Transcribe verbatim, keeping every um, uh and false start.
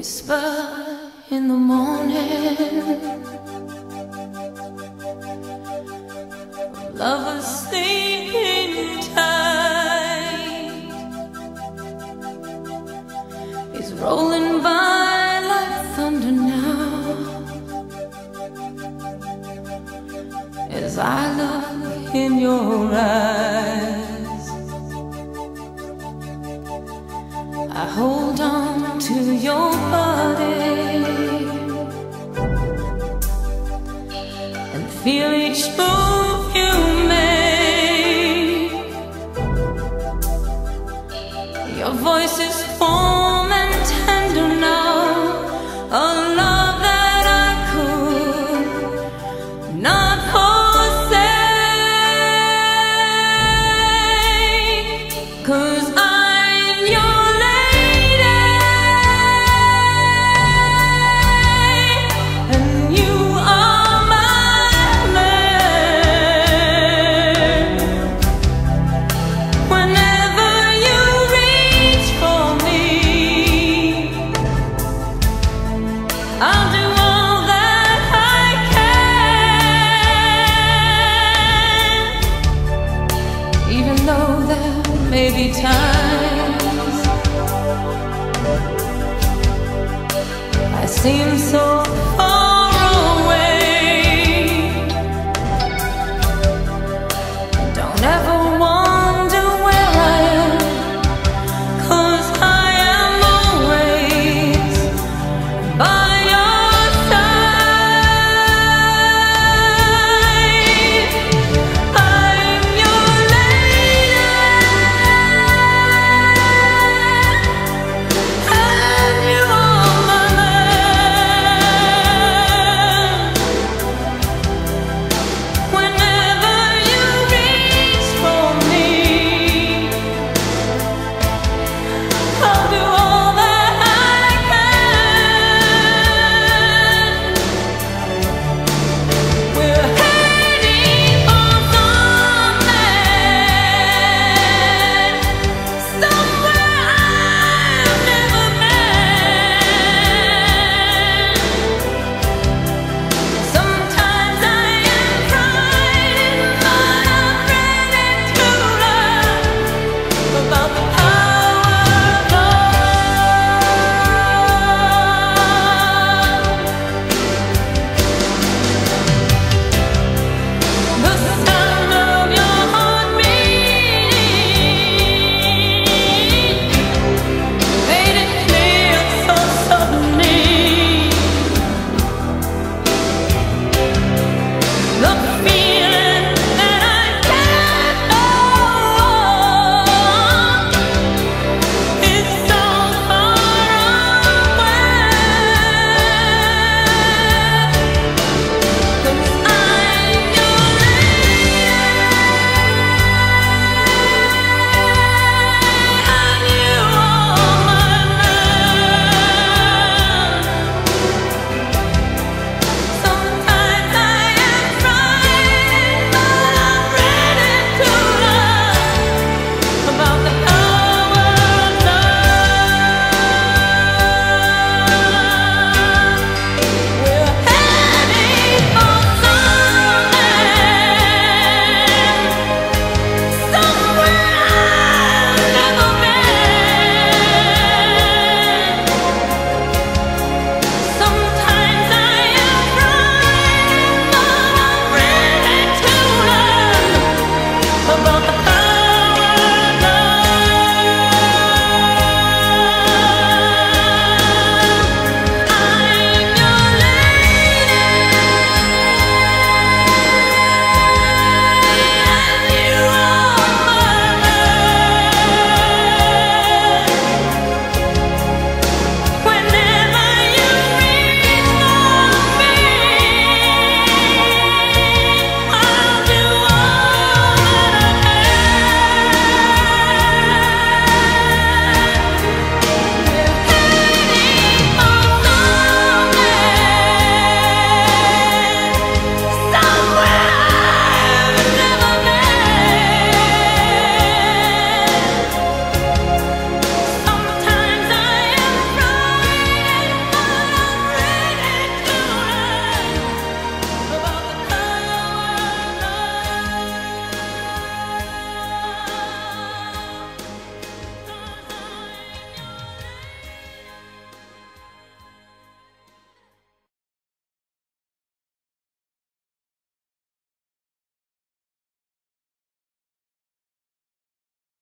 whisper in the morning of lovers sleeping tight is rolling by like thunder now. As I look in your eyes, I hold on to your body and feel each move you make. Your voice is warm and tender now, a love that I could not forsake. 'Cause I maybe times I seem so